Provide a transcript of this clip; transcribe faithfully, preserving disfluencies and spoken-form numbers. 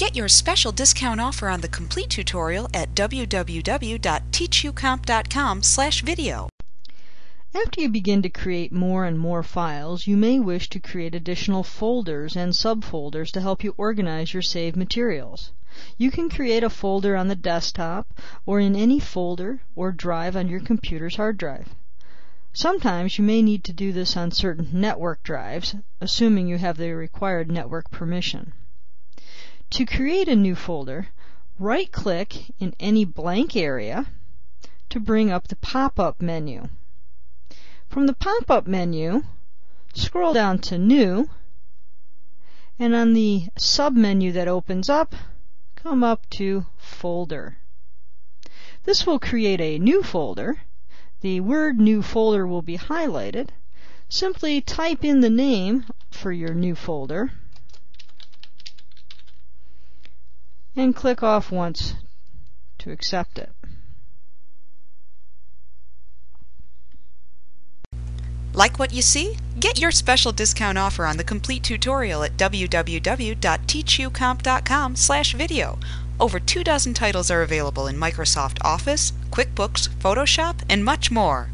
Get your special discount offer on the complete tutorial at w w w dot teachucomp dot com slash video. After you begin to create more and more files, you may wish to create additional folders and subfolders to help you organize your saved materials. You can create a folder on the desktop or in any folder or drive on your computer's hard drive. Sometimes you may need to do this on certain network drives, assuming you have the required network permission. To create a new folder, right-click in any blank area to bring up the pop-up menu. From the pop-up menu, scroll down to New, and on the sub-menu that opens up, come up to Folder. This will create a new folder. The word New Folder will be highlighted. Simply type in the name for your new folder and click off once to accept it. Like what you see? Get your special discount offer on the complete tutorial at w w w dot teachucomp dot com slash video. Over two dozen titles are available in Microsoft Office, QuickBooks, Photoshop, and much more.